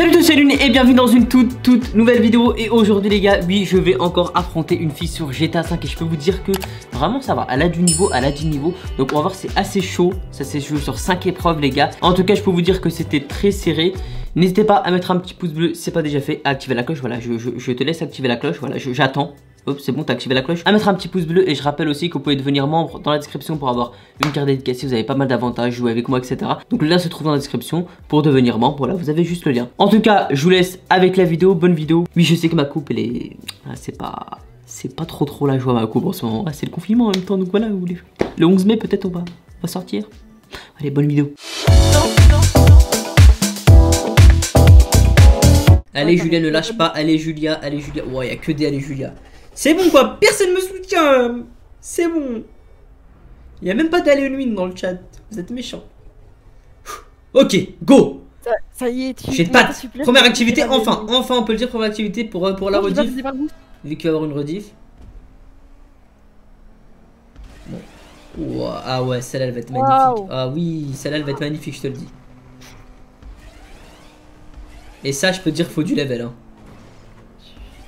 Salut tous, c'est Lune et bienvenue dans une toute nouvelle vidéo. Et aujourd'hui les gars, oui, je vais encore affronter une fille sur GTA 5 et je peux vous dire que vraiment ça va, elle a du niveau, donc on va voir, c'est assez chaud, ça c'est joué sur 5 épreuves les gars. En tout cas je peux vous dire que c'était très serré. N'hésitez pas à mettre un petit pouce bleu, c'est pas déjà fait, à activer la cloche, voilà, je te laisse activer la cloche, voilà, j'attends. Hop, c'est bon, t'as activé la cloche. À mettre un petit pouce bleu. Et je rappelle aussi que vous pouvez devenir membre dans la description pour avoir une carte dédicacée. Vous avez pas mal d'avantages, jouer avec moi, etc. Donc le lien se trouve dans la description pour devenir membre. Voilà, vous avez juste le lien. En tout cas, je vous laisse avec la vidéo. Bonne vidéo. Oui, je sais que ma coupe, elle est... Ah, c'est pas trop la joie, ma coupe en ce moment. Ah, c'est le confinement en même temps. Donc voilà, vous voulez... Le 11 mai, peut-être, on va sortir. Allez, bonne vidéo. Allez, Julia, ne lâche pas. Allez, Julia, allez, Julia. Ouais, y a que des allez, Julia. C'est bon quoi, personne me soutient. C'est bon. Il n'y a même pas d'aller Unwin dans le chat. Vous êtes méchants. Ok, go. Ça y est, j'ai de patte. Première activité, enfin on peut le dire, première activité pour la rediff. Vu qu'il va y avoir une rediff. Bon. Wow. Ah ouais, celle-là elle va être magnifique. Wow. Ah oui, celle-là elle va être magnifique, je te le dis. Et ça, je peux te dire qu'il faut du level, hein.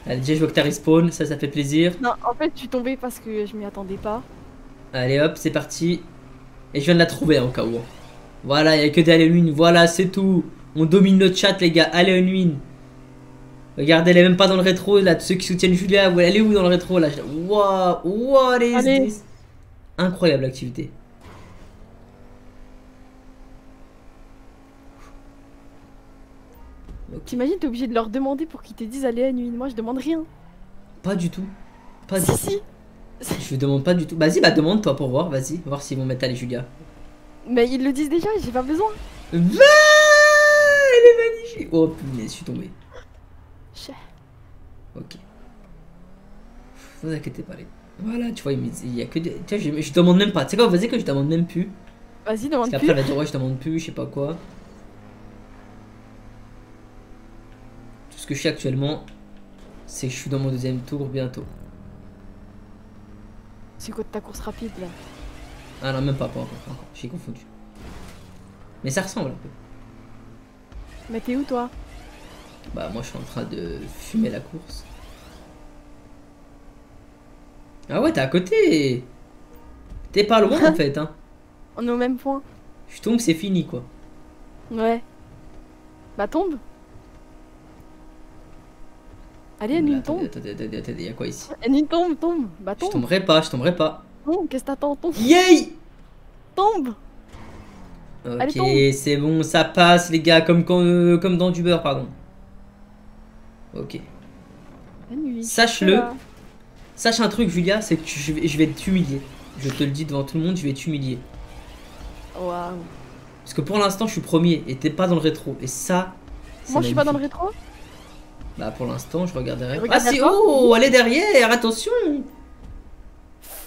Allez, déjà je vois que t'as respawn, ça fait plaisir. Non, en fait je suis tombé parce que je m'y attendais pas. Allez hop, c'est parti. Et je viens de la trouver en cas où. Voilà, il n'y a que des Halloween, voilà c'est tout. On domine notre chat les gars, Halloween. Regardez, elle est même pas dans le rétro là, ceux qui soutiennent Julia, elle est où dans le rétro là? Waouh, what is this? Incroyable activité. T'imagines, t'es obligé de leur demander pour qu'ils te disent allez à nuit. Moi je demande rien. Pas du tout. Pas du tout. Si. Je demande pas du tout. Vas-y, bah demande toi pour voir. Vas-y, voir s'ils vont mettre allez Julia. Mais ils le disent déjà, j'ai pas besoin. Bah, elle est magnifique. Oh putain, je suis tombé. Ok. Vous inquiétez pas les. Voilà, tu vois, il y a que des. Tiens, je demande même pas. Tu sais quoi, vas-y que je demande même plus. Vas-y, demande plus. Parce qu'après elle va dire ouais, je demande plus, je sais pas quoi. Ce que je suis actuellement, c'est que je suis dans mon deuxième tour bientôt. C'est quoi de ta course rapide là? Ah non, même pas encore, j'ai confondu. Mais ça ressemble un peu. Mais t'es où toi? Bah moi je suis en train de fumer la course. Ah ouais, t'es à côté. T'es pas loin en fait hein. On est au même point. Je tombe, c'est fini quoi. Ouais. Bah tombe. Allez, Annie, tombe. Attendez, y'a quoi ici? Annie, tombe. Bah, tombe. Je tomberai pas. Non, qu'est-ce que t'attends? Tombe. Yay! Tombe. Ok, c'est bon, ça passe, les gars, comme dans du beurre, pardon. Ok. Sache-le. Sache un truc, Julia, c'est que je vais t'humilier. Je te le dis devant tout le monde, je vais t'humilier. Waouh. Parce que pour l'instant, je suis premier et t'es pas dans le rétro. Et ça. Moi, je suis pas dans le rétro? Bah pour l'instant je regarde derrière. Ah si, oh elle est derrière, attention.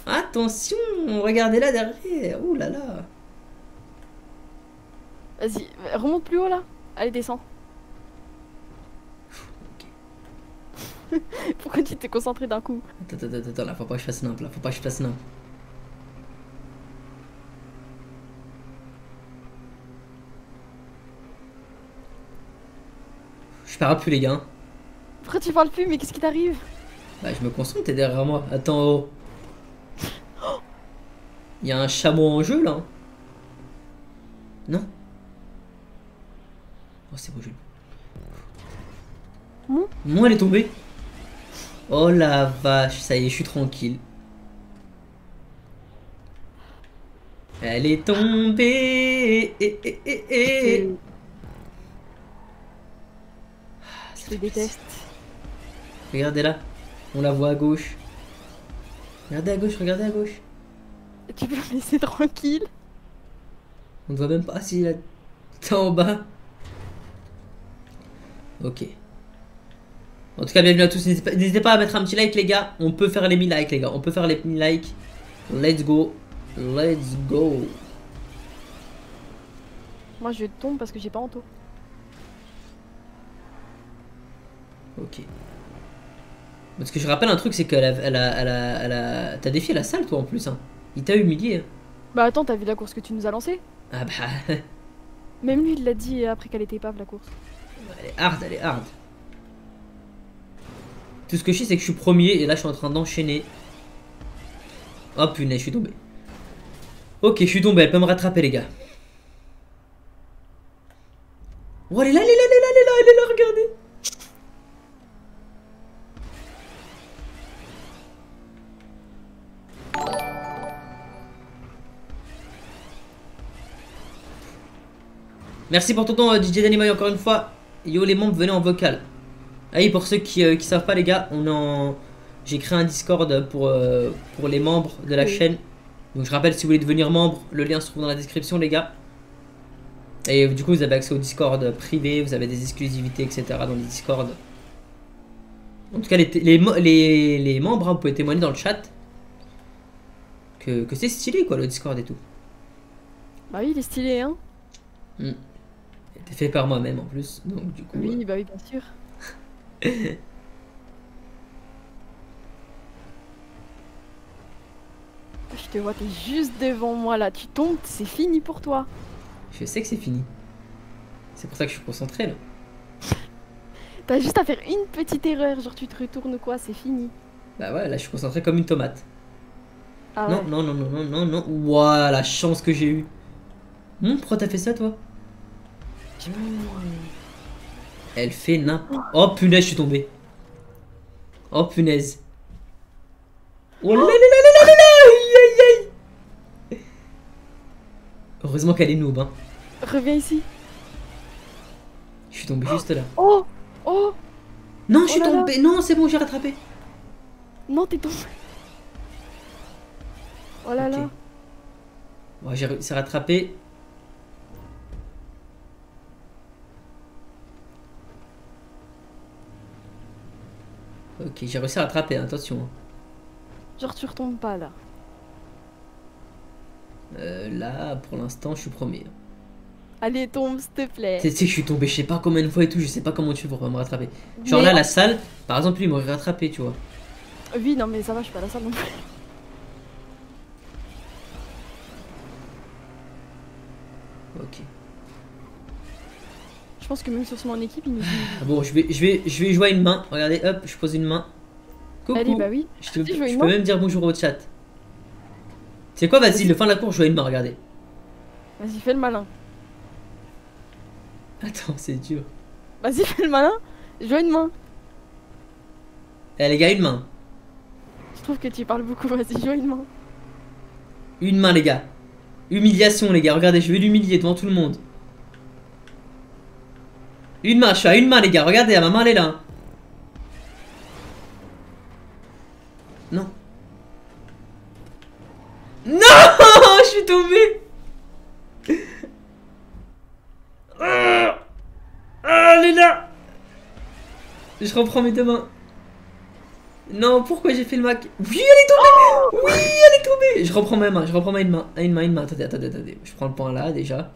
Attention, regardez-la derrière. Ouh là là. Vas-y, remonte plus haut là. Allez, descends. Okay. Pourquoi tu t'es concentré d'un coup? Attends, là faut pas que je fasse nimp, Je parle plus les gars. Pourquoi tu parles plus, mais qu'est-ce qui t'arrive? Bah je me concentre, t'es derrière moi. Attends, oh. Il y a un chameau en jeu là. Non? Oh c'est beau jeu. Moi elle est tombée. Oh la vache, ça y est, je suis tranquille. Elle est tombée. Je te déteste. Regardez là, on la voit à gauche. Regardez à gauche. Tu peux me laisser tranquille? On ne voit même pas si elle est en bas. Ok. En tout cas, bienvenue à tous. N'hésitez pas à mettre un petit like, les gars. On peut faire les 1000 likes, les gars. Let's go. Moi, je tombe parce que j'ai pas en taux. Ok. Parce que je rappelle un truc, c'est que t'as défié la salle toi en plus hein. Il t'a humilié. Bah attends, t'as vu la course que tu nous as lancée? Ah bah. Même lui il l'a dit après qu'elle était épave la course. Elle est hard, elle est hard. Tout ce que je sais, c'est que je suis premier et là je suis en train d'enchaîner. Oh punaise, je suis tombé. Ok, je suis tombé, elle peut me rattraper, les gars. Oh, elle est là, elle est là, elle est là, elle est là, elle est là, regardez. Merci pour ton temps, DJ Danimoï, encore une fois. Yo, les membres, venez en vocal. Ah oui, pour ceux qui savent pas, les gars, on en... j'ai créé un Discord pour les membres de la chaîne. Donc je rappelle, si vous voulez devenir membre, le lien se trouve dans la description, les gars. Et du coup, vous avez accès au Discord privé, vous avez des exclusivités, etc. dans le Discord. En tout cas, les membres, hein, vous pouvez témoigner dans le chat que c'est stylé, quoi, le Discord et tout. Bah oui, il est stylé, hein. C'était fait par moi-même en plus, donc du coup... Oui, bah oui, bien sûr. Je te vois, t'es juste devant moi là, tu tombes, c'est fini pour toi. Je sais que c'est fini. C'est pour ça que je suis concentré là. T'as juste à faire une petite erreur, genre tu te retournes quoi, c'est fini. Bah ouais, là je suis concentré comme une tomate. Ah non, ouais. Non, non, non, non, non, non, non. Ouah, la chance que j'ai eue. Pourquoi t'as fait ça toi? Elle fait n'importe... Oh punaise, je suis tombé. Oh punaise. Oh là là là là là là là. Heureusement qu'elle est noob, hein. Reviens ici. Je suis tombé juste là. Oh. Oh. Non, je suis tombé. Non, c'est bon, j'ai rattrapé. Non, t'es tombé. Oh là là. Ouais, j'ai réussi à rattraper. Ok, j'ai réussi à rattraper, attention. Genre tu retombes pas là. Là, pour l'instant, je suis premier. Allez, tombe, s'il te plaît. Tu sais que je suis tombé, je sais pas combien de fois et tout, je sais pas comment tu vas me rattraper. Genre mais... là, la salle, par exemple, lui, il m'aurait rattrapé, tu vois. Oui, non mais ça va, je suis pas à la salle non plus. Ok. Je pense que même sur mon équipe, il nous dit... Bon, je vais jouer une main. Regardez, hop, je pose une main. Coucou. Allez, bah oui. Je peux même dire bonjour au chat. C'est quoi, vas-y, le fin de la cour, je joue une main, regardez. Vas-y, fais le malin. Attends, c'est dur. Vas-y, fais le malin. Joue une main. Eh, les gars, une main. Je trouve que tu parles beaucoup, vas-y, joue une main. Une main, les gars. Humiliation, les gars, regardez, je vais l'humilier devant tout le monde. Une main, je suis à une main, les gars, regardez, à ma main elle est là. Non. Non, je suis tombé. Ah, elle est là. Je reprends mes deux mains. Non, pourquoi j'ai fait le mac? Oui, elle est tombée. Oui, elle est tombée. Je reprends ma main, je reprends ma main. Une main, une main. Attendez, attendez, attendez. Je prends le point là déjà.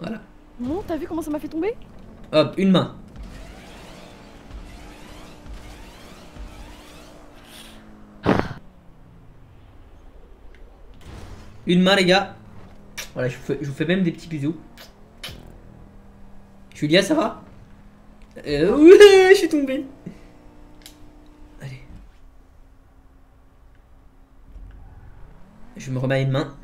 Voilà. Non, t'as vu comment ça m'a fait tomber? Hop, une main. Une main, les gars. Voilà, je vous fais même des petits bisous. Julia, ça va? Ouais, je suis tombé. Allez. Je me remets une main.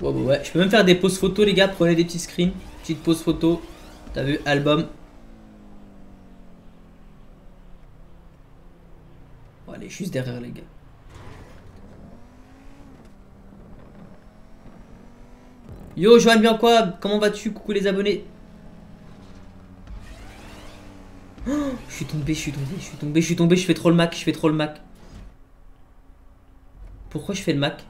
Ouais, ouais, ouais. Je peux même faire des poses photos, les gars. Prenez des petits screens. Petite pose photo. T'as vu, album. Bon, allez, juste derrière, les gars. Yo, Joanne, bien quoi? Comment vas-tu? Coucou les abonnés. Oh, je suis tombé, je suis tombé, je suis tombé, je suis tombé. Je fais trop le mac, je fais trop le mac. Pourquoi je fais le mac?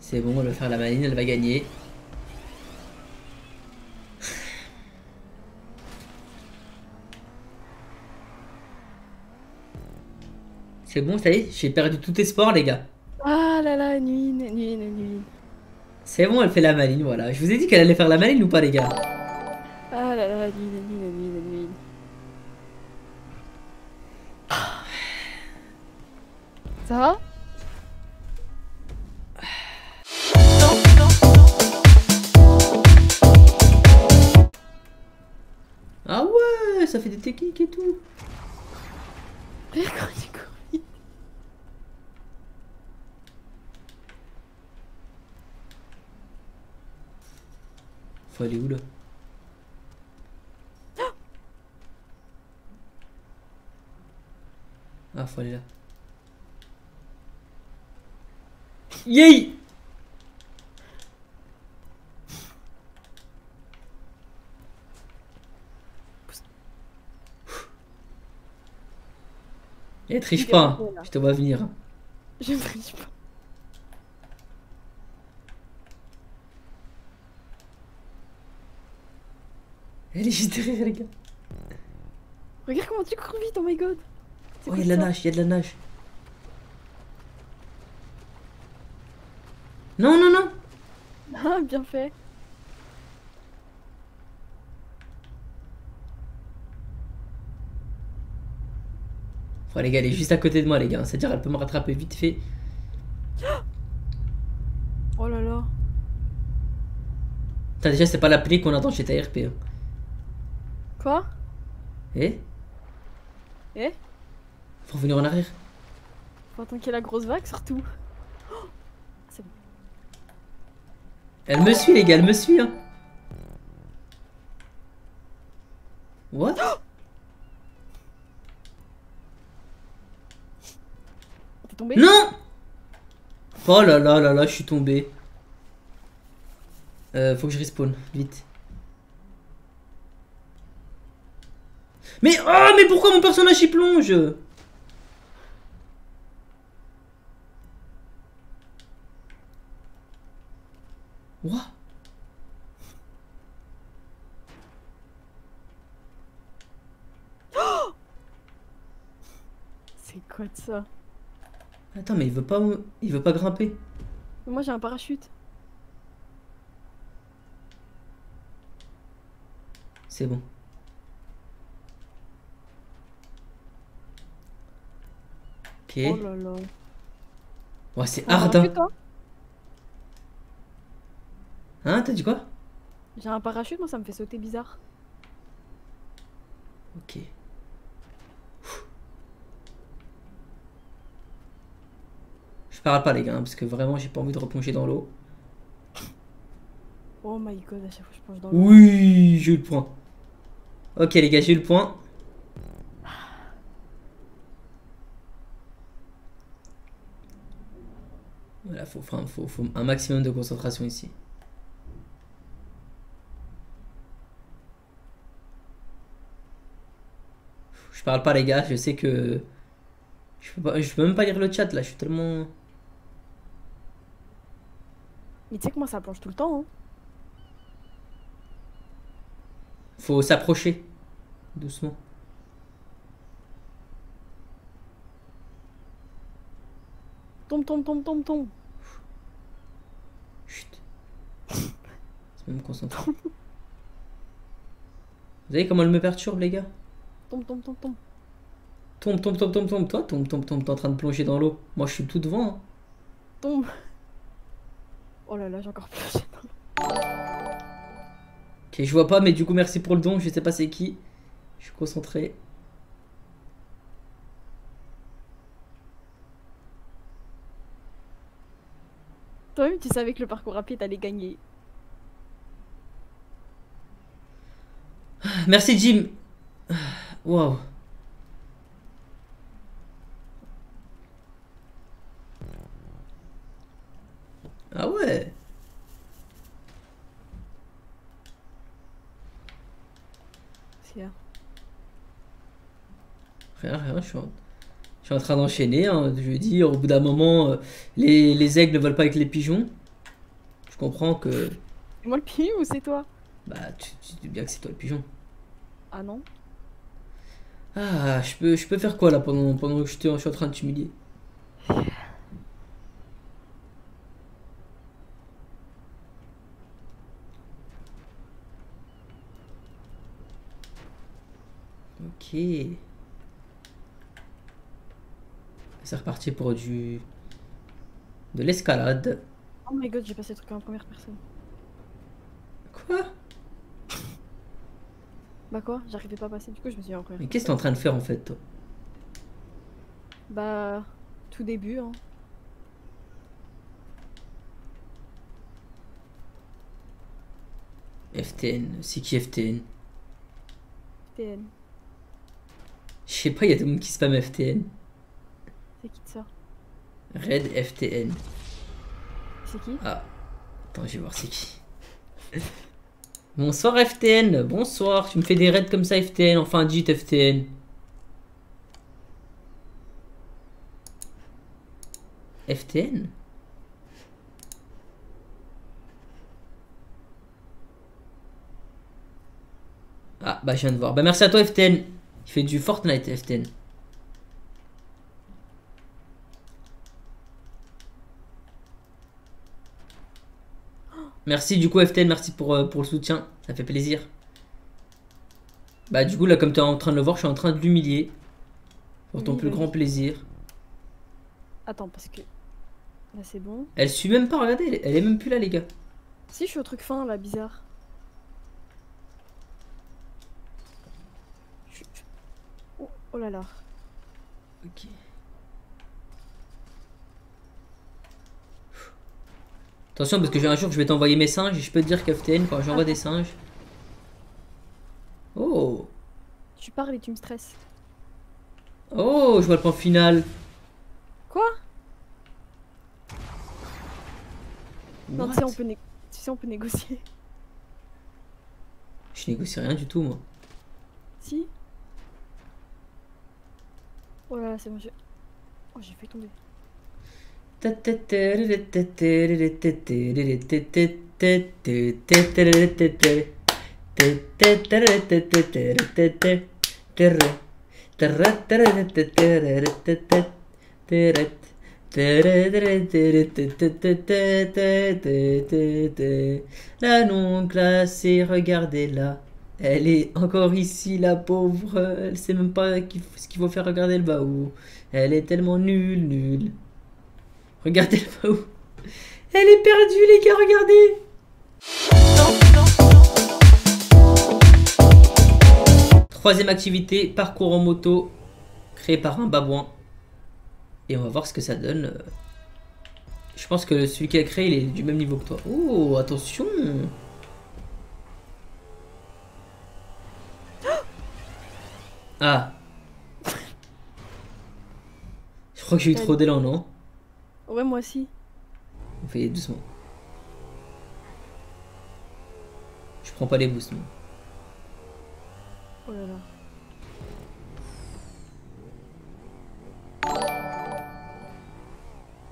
C'est bon, elle va faire la maline, elle va gagner. C'est bon, ça y est, j'ai perdu tout espoir, les gars. Ah là là, nuit, nuit, nuit. C'est bon, elle fait la maline, voilà. Je vous ai dit qu'elle allait faire la maline ou pas, les gars? Ah là là, nuit, nuit, nuit, nuit. Ça va? Ah ouais, ça fait des techniques et tout. Regarde quand il court. Faut aller où là? Ah, faut aller là. Yay! Et triche pas, hein. Je te vois venir. Je triche pas. Elle est juste derrière les gars. Regarde comment tu cours vite, oh my god. Oh, il y a de la nage, il y a de la nage. Non, non, non. Ah, bien fait. Ouais, les gars, elle est juste à côté de moi, les gars. C'est-à-dire, elle peut me rattraper vite fait. Oh là là. T'as déjà, c'est pas l'appli qu'on attend chez ta RP. Hein. Quoi? Eh? Eh? Faut revenir en arrière. Faut attendre qu'il y ait la grosse vague surtout. Oh, c'est bon. Elle me suit les gars, elle me suit hein. What? Oh, t'es tombé? Non. Oh là là là là, je suis tombé. Faut que je respawn, vite. Mais oh mais pourquoi mon personnage y plonge? Wow. Oh, c'est quoi de ça? Attends mais il veut pas grimper. Moi j'ai un parachute. C'est bon. Pied. Okay. Oh là là. Ouais, c'est hard hein. Hein, t'as dit quoi? J'ai un parachute, moi ça me fait sauter bizarre. Ok. Je parle pas les gars, hein, parce que vraiment j'ai pas envie de replonger dans l'eau. Oh my god, à chaque fois je plonge dans l'eau. Oui, j'ai eu le point. Ok les gars, j'ai eu le point. Voilà, faut un maximum de concentration ici. Je parle pas les gars, je sais que je peux même pas lire le chat là, je suis tellement... Mais tu sais que moi ça plonge tout le temps hein. Faut s'approcher doucement. Tombe, tombe, tombe, tombe, tombe. Chut. C'est même concentré. Vous savez comment elle me perturbe les gars? Tombe, tombe, tombe, tombe. Tombe, tombe, tombe, tombe, tombe. Toi, tombe, tombe, tombe. T'es en train de plonger dans l'eau. Moi, je suis tout devant. Hein. Tombe. Oh là là, j'ai encore plongé dans l'eau. Ok, je vois pas, mais du coup, merci pour le don. Je sais pas c'est qui. Je suis concentré. Toi-même, tu savais que le parcours rapide allait gagner. Merci, Jim. Wow. Ah ouais. Rien, rien, je suis en train d'enchaîner. Hein. Je dis, au bout d'un moment, les aigles ne volent pas avec les pigeons. Je comprends que... C'est moi le pigeon ou c'est toi? Bah, tu dis bien que c'est toi le pigeon. Ah non? Ah, je peux faire quoi là pendant que je suis en train de t'humilier? Ok. C'est reparti pour du... de l'escalade. Oh my god, j'ai passé le truc en première personne. Quoi? Bah quoi? J'arrivais pas à passer, du coup je me suis dit en première. Mais qu'est-ce que t'es en train de faire en fait toi? Bah... tout début hein. FTN, c'est qui FTN? FTN. Je sais pas, y'a tout le monde qui spam FTN. C'est qui de ça? Red FTN. C'est qui? Ah, attends, je vais voir c'est qui. Bonsoir FTN, bonsoir. Tu me fais des raids comme ça FTN, enfin dites FTN. FTN? Ah, bah je viens de voir. Bah merci à toi FTN. Il fait du Fortnite FTN. Merci du coup FTN, merci pour le soutien, ça fait plaisir. Bah du coup là comme tu es en train de le voir, je suis en train de l'humilier. Pour ton oui, plus grand plaisir. Attends parce que... là c'est bon. Elle suit même pas, regardez, elle est même plus là les gars. Si je suis au truc fin là, bizarre. Oh, oh là là. Ok. Attention parce que j'ai un jour je vais t'envoyer mes singes et je peux te dire qu'FTN quand j'envoie des singes. Oh. Tu parles et tu me stresses. Oh, je vois le point final. Quoi? Non, tu sais, on peut négocier. Je négocie rien du tout moi. Si. Oh là là, c'est bon, je... oh, j'ai fait tomber. La non classée, regardez-la. Elle est encore ici, la pauvre. Elle sait même pas ce qu'il faut faire. Regardez le bas où. Elle est tellement nulle, nulle. Regardez là où. Elle est perdue les gars, regardez. Troisième activité, parcours en moto, créé par un babouin. Et on va voir ce que ça donne. Je pense que celui qui a créé, il est du même niveau que toi. Oh, attention. Ah. Je crois que j'ai eu trop d'élan, non? Ouais, moi aussi. On fait doucement. Je prends pas les boosts, non. Oh là là.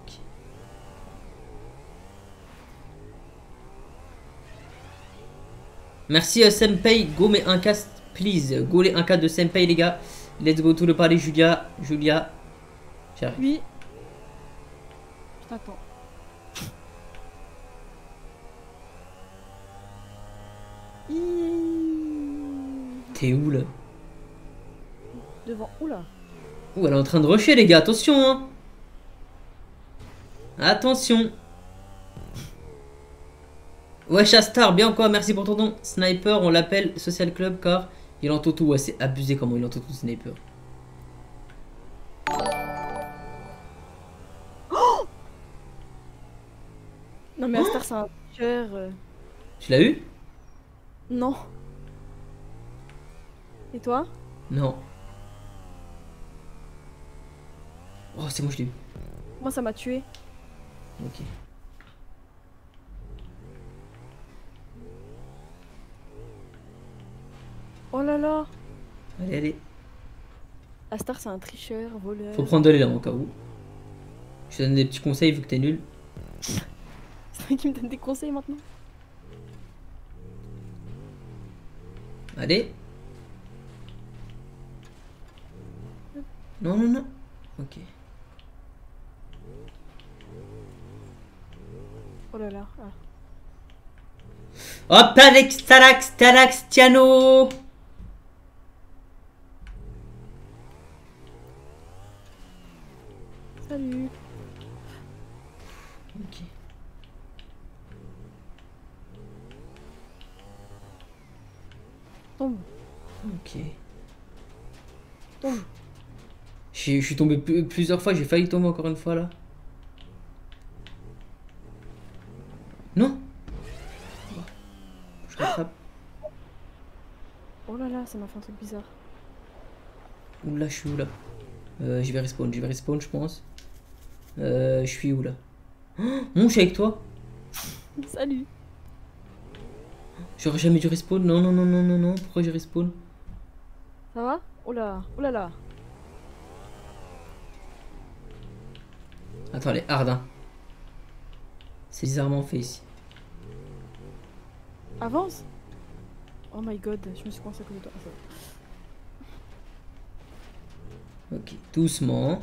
Okay. Merci Senpai, go mais un cast, please. Go les 1K de Senpai, les gars. Let's go tout le palais, Julia. Julia. J'arrive. Oui. Attends. T'es où là? Devant où là? Ouh, elle est en train de rusher les gars, attention hein. Attention. Wesh Astar, bien quoi, merci pour ton don. Sniper, on l'appelle Social Club car il entend tout. Ouais, c'est abusé comment il entend tout Sniper. Non mais Astar c'est un cœur. Tu l'as eu? Non. Et toi? Non. Oh c'est moi je l'ai eu. Moi ça m'a tué. Ok. Oh là là. Allez allez. Astar c'est un tricheur, voleur. Faut prendre de l'élan au cas où. Je te donne des petits conseils vu que t'es nul. C'est toi qui me donne des conseils maintenant. Allez. Non, non, non. Ok. Oh là là. Ah. Hop avec Stalax, Stalax, Tiano. Ok. Tombe. Ok. Tombe. Je suis tombé plusieurs fois, j'ai failli tomber encore une fois là. Non. Je rattrape. Oh là là, ça m'a fait un truc bizarre. Ouh là, je suis où là? Je vais respawn, je pense. Je suis où là? Mon, je suis avec toi. Salut. J'aurais jamais dû respawn. Non. Pourquoi j'ai respawn? Ça va? Oh là là. Attends, elle est hard, hein. C'est bizarrement fait ici. Avance. Oh my god, je me suis coincé à côté de toi. Ok, doucement.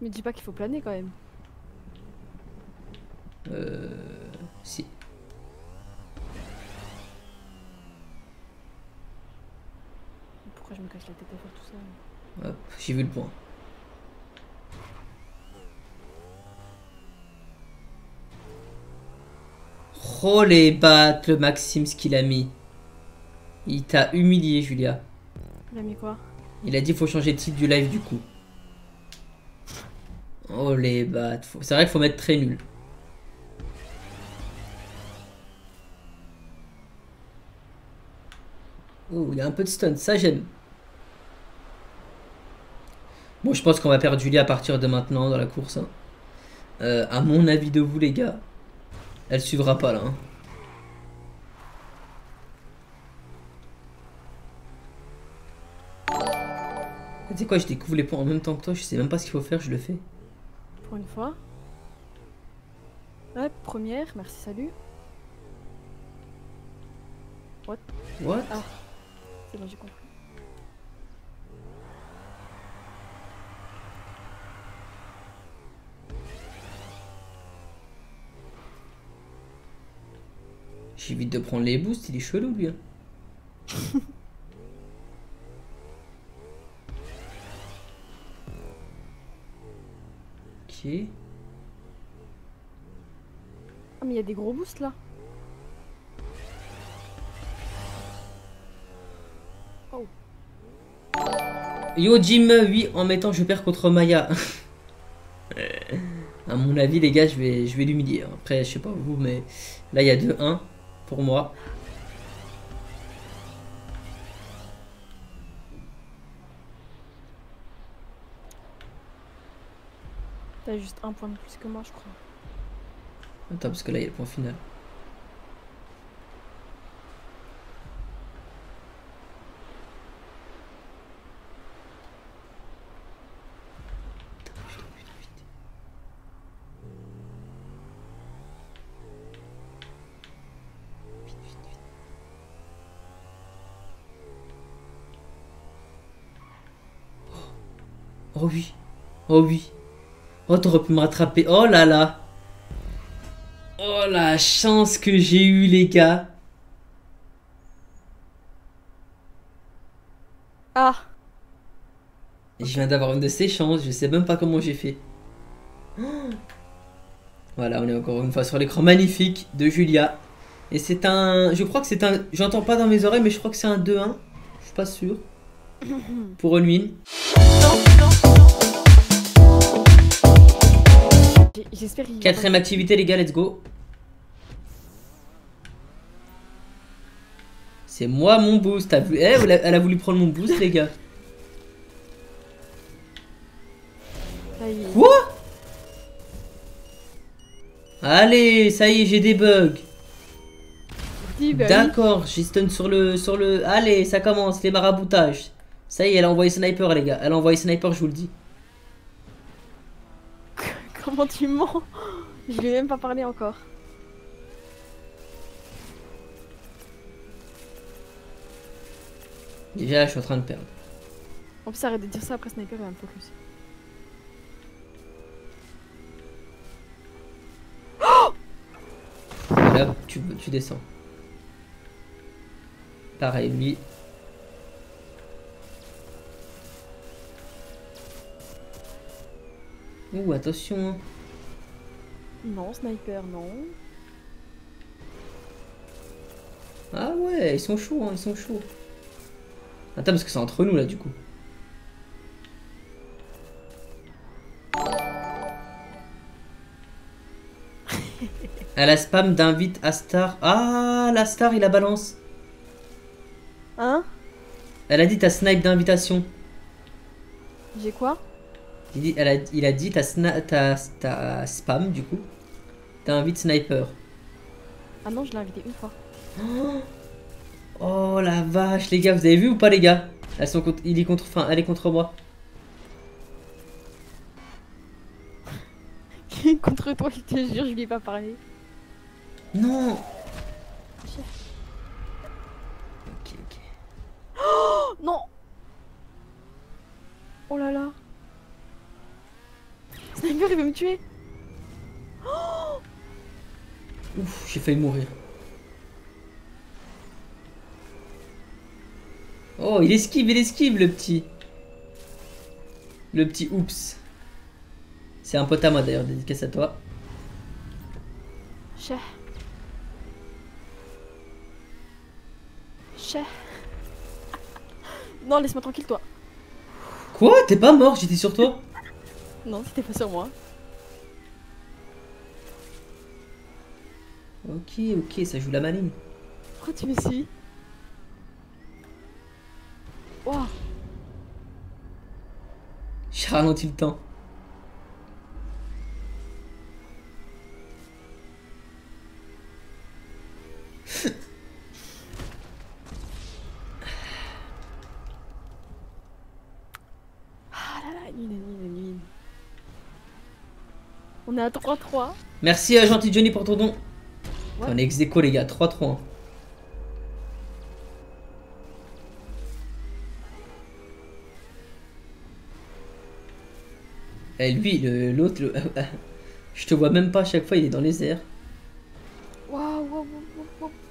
Mais dis pas qu'il faut planer quand même. Si. Pourquoi je me cache la tête à faire tout ça? Hop, j'ai vu le point. Oh les battes, le Maxims qu'il a mis. Il t'a humilié, Julia. Il a mis quoi? Il a dit faut changer de titre du live du coup. Oh les battes. C'est vrai qu'il faut mettre très nul. Oh, il y a un peu de stun, ça j'aime. Bon, je pense qu'on va perdre Julia à partir de maintenant dans la course. Hein. À mon avis de vous les gars, elle suivra pas là. Hein. Tu sais quoi, je découvre les points en même temps que toi, je sais même pas ce qu'il faut faire, je le fais. Pour une fois. Hop, première, merci, salut. What? Ah, c'est bon, j'ai compris. J'évite de prendre les boosts, il est chelou lui. Hein. Ok. Ah, mais il y a des gros boosts là. Oh. Yo Jim, oui, en mettant je perds contre Maya. À mon avis les gars, je vais l'humilier. Après, je sais pas vous, mais là il y a 2-1. Pour moi. T'as juste un point de plus que moi, je crois. Attends, parce que là, il y a le point final. Oh oui. Oh, t'aurais pu me rattraper. Oh là là. Oh la chance que j'ai eu les gars. Ah. Je viens d'avoir une de ces chances. Je sais même pas comment j'ai fait. Voilà, on est encore une fois sur l'écran magnifique de Julia. Et c'est un... Je crois que c'est un... J'entends pas dans mes oreilles, mais je crois que c'est un 2-1. Je suis pas sûr. Pour Unwin. J'espère qu'il y a... Quatrième activité les gars, let's go. C'est moi mon boost, t'as vu? Eh, elle a voulu prendre mon boost les gars. Quoi? Allez, ça y est, j'ai des bugs. D'accord, j'ai stun sur le... Allez, ça commence, les maraboutages. Ça y est, elle a envoyé sniper les gars. Elle a envoyé sniper, je vous le dis. Comment tu mens? Je lui ai même pas parlé encore. Déjà là, je suis en train de perdre. En plus, arrête de dire ça, après sniper va me focus. Oh là, tu descends. Pareil, lui. Ouh, attention. Non, sniper, non. Ah ouais, ils sont chauds, hein, ils sont chauds. Attends, parce que c'est entre nous, là, du coup. Elle a spam d'invite Astar. Ah, l'Astar, il la balance. Hein? Elle a dit ta snipe d'invitation. J'ai quoi? Il a dit ta spam, du coup. T'invites sniper. Ah non, je l'ai invité une fois. Oh la vache, les gars, vous avez vu ou pas, les gars? Elles sont contre, il est contre, enfin, elle est contre moi. Contre toi, je te jure, je lui ai pas parlé. Non. Ok, ok. Oh non. Oh là là. Sniper, il veut me tuer. Oh. Ouf, j'ai failli mourir. Oh, il esquive le petit. Le petit oups. C'est un pote à moi d'ailleurs, dédicace à toi. Chè. Chè. Non, laisse-moi tranquille, toi. Quoi? T'es pas mort, j'étais sur toi. Non, c'était pas sur moi. Ok, ok, ça joue la maligne. Pourquoi tu me suis? Wow. J'ai ralenti le temps. Ah là là, une. On est à 3-3. Merci à gentil Johnny pour ton don. Ouais. On est ex-écho, les gars, 3-3. Et lui, l'autre, je te vois même pas à chaque fois, il est dans les airs. Waouh, waouh, waouh,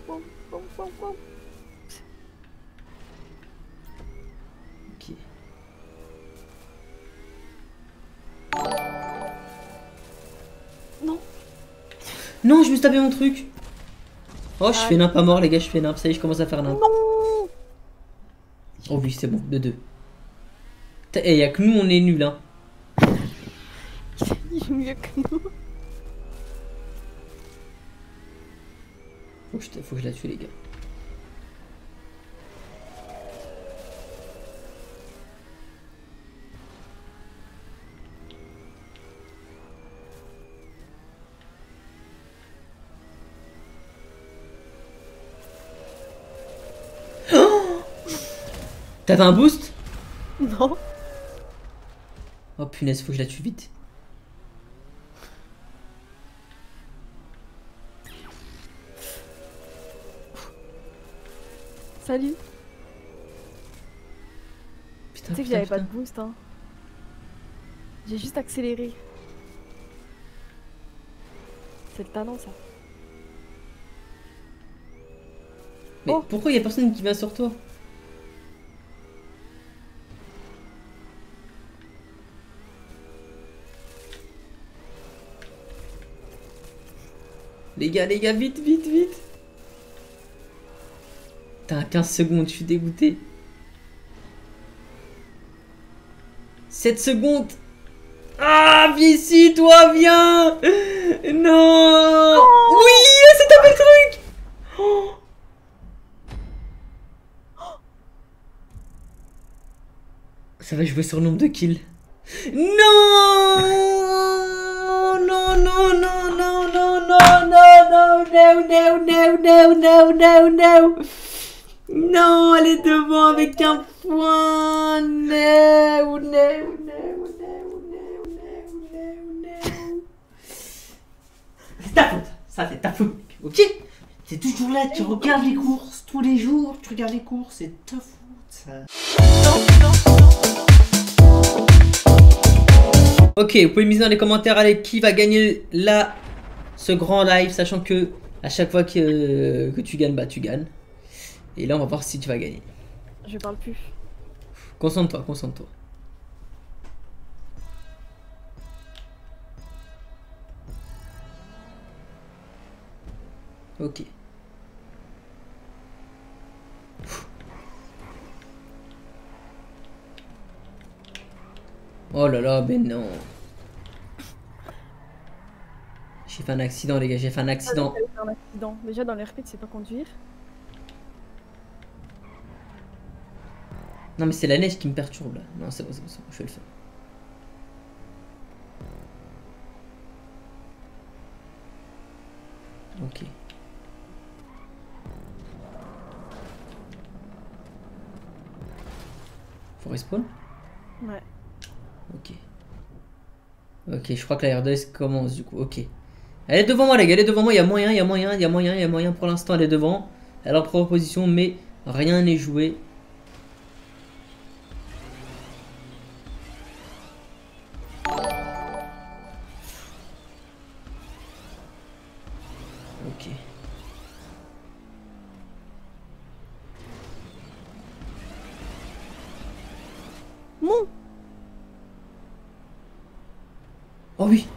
waouh, waouh, waouh, waouh. Ok. Non. Non, je me suis tapé mon truc. Oh, je fais nimp à mort, les gars, je fais nimp. Ça y est, je commence à faire nimp. Non. Oh oui, c'est bon, de deux. Eh, y'a que nous, on est nuls, hein. Il joue mieux que nous. Faut que je la tue, les gars. Oh, t'avais un boost? Non. Oh punaise, faut que je la tue vite. Salut. Putain, tu sais que j'avais pas de boost, hein. J'ai juste accéléré. C'est le talent, ça. Mais oh, pourquoi y a personne qui vient sur toi? Les gars, vite, vite, vite. 15 secondes, je suis dégoûté. 7 secondes. Ah, viens ici, toi, viens. Non. Oh. Oui, c'est un bel truc. Oh. Ça va jouer sur le nombre de kills. Non. Non, non, non, non, non, non, non, non, non, non, non, non, non. Non, elle est devant avec un point. No, no, no, no, no, no, no. C'est ta faute. Ça, c'est ta faute. Ok. C'est toujours là, tu regardes les courses tous les jours. Tu regardes les courses, c'est ta faute. Ça. Ok, vous pouvez me dire dans les commentaires allez, qui va gagner là ce grand live, sachant que à chaque fois que tu gagnes, bah tu gagnes. Et là, on va voir si tu vas gagner. Je parle plus. Concentre-toi, concentre-toi. Ok. Oh là là, mais non. J'ai fait un accident, les gars, j'ai fait un accident. Déjà, dans les RP, tu sais pas conduire. Non, mais c'est la neige qui me perturbe, là. Non, c'est bon, c'est bon, je vais le faire. Ok. Faut respawn? Ouais. Ok. Ok, je crois que la R2 commence du coup. Ok. Elle est devant moi, les gars, elle est devant moi. Il y a moyen, il y a moyen, il y a moyen, il y a moyen. Pour l'instant, elle est devant. Elle est en proposition, mais rien n'est joué. Ok. Mon. Oh oui.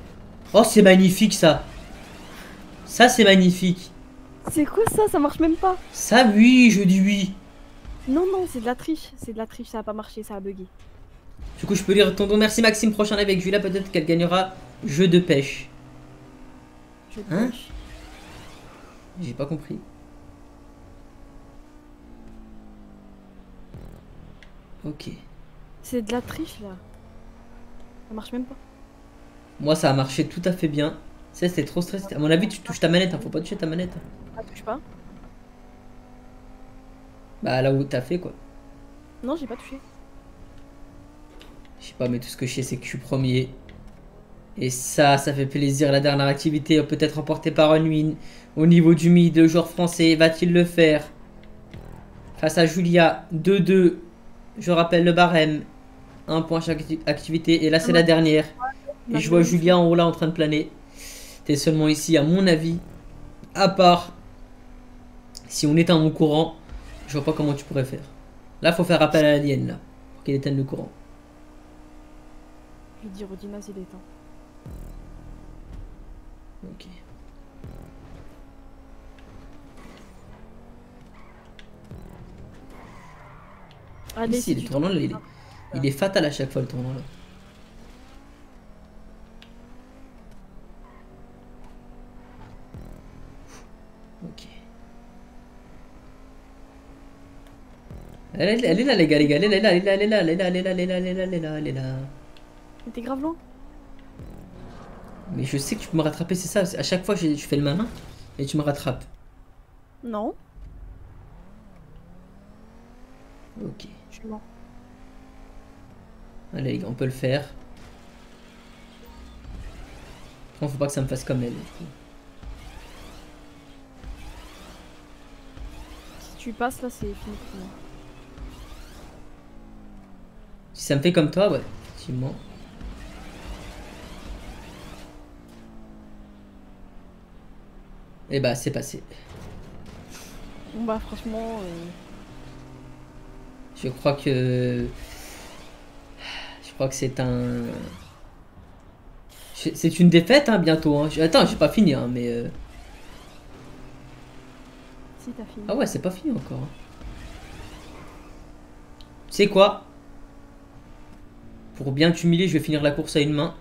Oh, c'est magnifique ça. Ça c'est magnifique. C'est quoi ça? Ça marche même pas. Ça oui, je dis oui. Non non, c'est de la triche. C'est de la triche, ça a pas marché, ça a bugué. Du coup je peux lire ton don. Merci Maxime, prochain live avec Julia, peut-être qu'elle gagnera jeu de pêche. Jeu de pêche. J'ai pas compris. Ok. C'est de la triche là. Ça marche même pas. Moi ça a marché tout à fait bien. Tu sais, c'était trop stressé. À mon avis tu touches ta manette, hein. Faut pas toucher ta manette. Ah, touche pas. Bah là où t'as fait quoi. Non, j'ai pas touché. Je sais pas, mais tout ce que je sais c'est que je suis premier. Et ça, ça fait plaisir. La dernière activité peut-être remportée par Unwin. Au niveau du mid, le joueur français va-t-il le faire? Face à Julia, 2-2. Je rappelle le barème. Un point chaque activité. Et là c'est la dernière. Et je vois Julia en haut là en train de planer. T'es seulement ici à mon avis. À part si on éteint mon courant, je vois pas comment tu pourrais faire. Là faut faire appel à l'alien là, pour qu'il éteigne le courant. Je vais dire au Dimas il éteint. Ok. Allez, ici, le tournant là, il est fatal à chaque fois le tournant là. Elle est là les gars, elle est là, elle est là, elle est là, elle est là, elle est là, elle est là, elle est là, elle est là. Mais t'es grave loin. Mais je sais que tu peux me rattraper, c'est ça, à chaque fois je fais le malin et tu me rattrapes. Non. Ok. Je suis mort. Allez les gars, on peut le faire. Bon, faut pas que ça me fasse comme elle. Si tu passes là, c'est fini pour moi. Si ça me fait comme toi, ouais, effectivement. Et bah, c'est passé. Bon bah, franchement... Je crois que... c'est un... C'est une défaite, hein, bientôt. Hein. Attends, j'ai pas fini, hein, mais... Si, t'as fini. Ah ouais, c'est pas fini encore. Hein. Tu sais quoi ? Pour bien t'humilier, je vais finir la course à une main.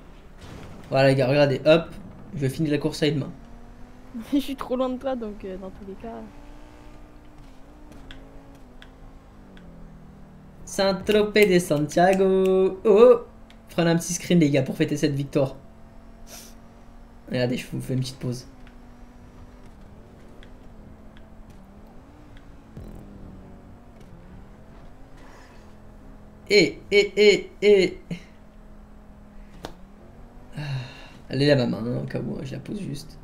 Voilà les gars, regardez, hop, je vais finir la course à une main. Je suis trop loin de toi, donc dans tous les cas... Saint-Tropez de Santiago. Oh, prenez un petit screen les gars pour fêter cette victoire. Regardez, je vous fais une petite pause. Elle est là ma main, hein, au cas où, hein, je la pose juste.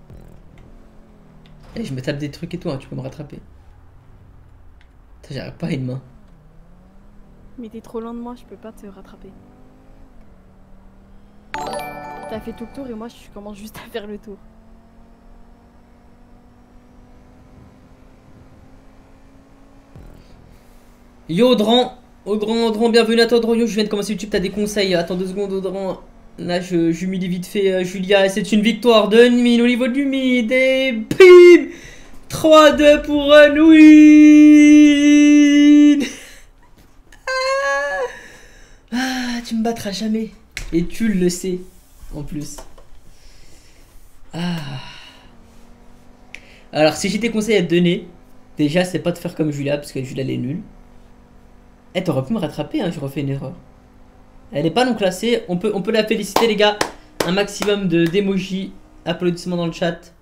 Et je me tape des trucs et tout, hein, tu peux me rattraper. J'arrive pas à une main. Mais t'es trop loin de moi, je peux pas te rattraper. T'as fait tout le tour et moi je commence juste à faire le tour. Yodran, Audran, bienvenue à toi Drouillon, je viens de commencer YouTube, t'as des conseils, attends 2 secondes Audran, là j'humilie vite fait Julia, c'est une victoire de Unwin au niveau du mid et bim 3-2 pour Unwin. Tu me battras jamais. Et tu le sais, en plus. Alors, si j'ai des conseils à te donner, déjà, c'est pas de faire comme Julia, parce que Julia, elle est nulle. Eh, t'aurais pu me rattraper, hein, je refais une erreur. Elle n'est pas non classée, on peut la féliciter, les gars. Un maximum d'émojis, applaudissements dans le chat.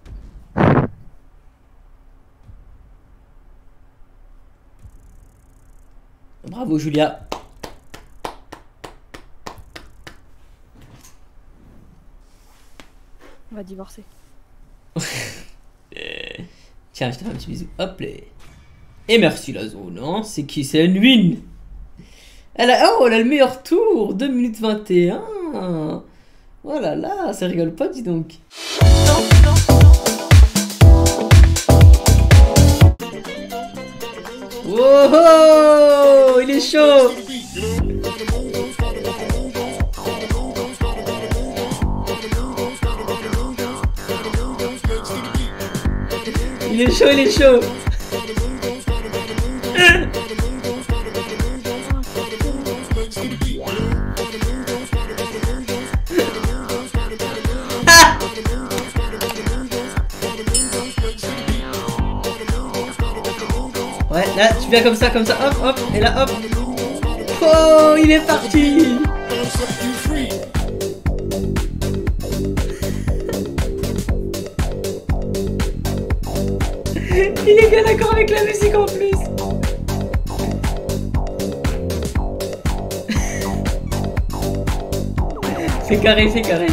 Bravo, Julia. On va divorcer. Tiens, je te fais un petit bisou. Hop là. Et merci la zone, hein. C'est qui? C'est Unwin. Elle a le meilleur tour. 2 minutes 21. Oh là là, ça rigole pas, dis donc. Oh, oh, il est chaud. Il est chaud, il est chaud. Ouais, là tu viens comme ça, hop, hop, et là hop. Oh, il est parti. Il est bien d'accord avec la musique en plus. C'est carré, c'est carré.